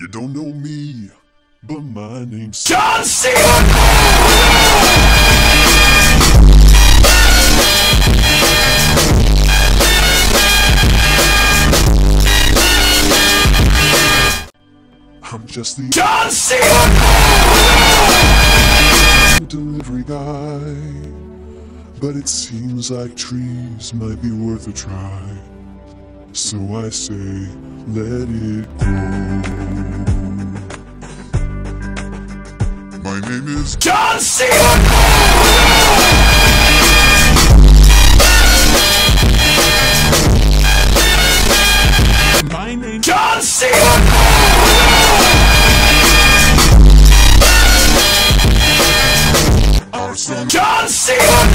You don't know me, but my name's John Cena! I'm just the John Cena delivery guy, but it seems like trees might be worth a try. So I say, let it go. My name is John Cena. John Cena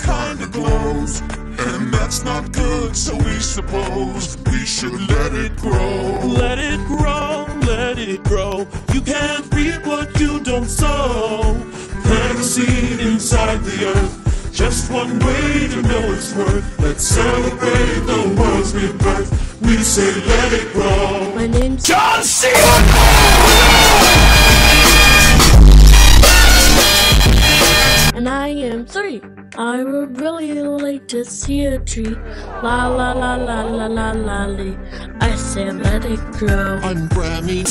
kinda glows, and that's not good, so we suppose we should let it grow. Let it grow, let it grow. You can't reap what you don't sow. Plant a seed inside the earth, just one way to know its worth. Let's celebrate the world's rebirth. We say let it grow. My name's John Cena. And I am 3. I would really like to see a tree. La la la la la la la la. I say let it grow. I'm Grammy.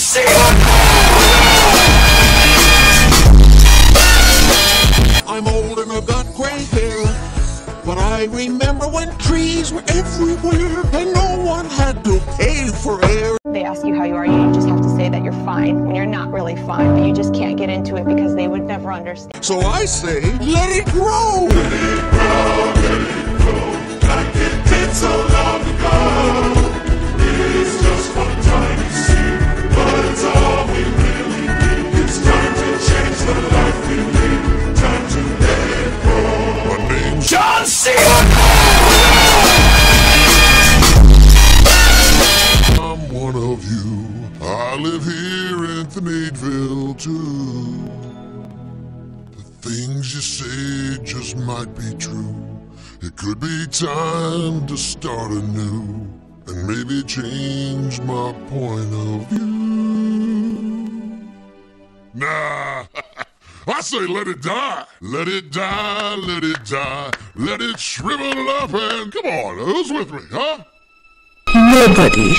I'm old and I've got gray hair, but I remember when trees were everywhere and no one had to pay for air. They ask you how you are, you just have to say that you're fine when you're not really fine, but you just can't get into it because they would never understand. So I say, let it grow! Let it grow, let it grow, like it did so long ago. It is just one tiny seed, but it's all we really need. It's time to change the life we lead, time to let it grow. My name's John Cena! One of you. I live here in Thonadeville too. The things you say just might be true. It could be time to start anew and maybe change my point of view. Nah, I say let it die. Let it die, let it die. Let it shrivel up and come on, who's with me, huh? Nobody.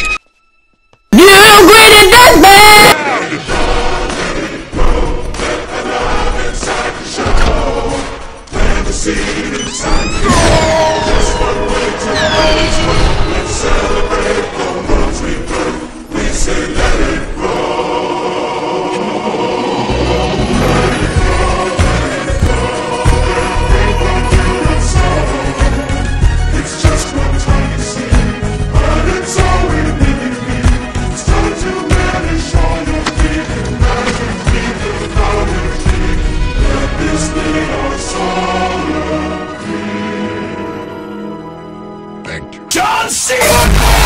John Cena!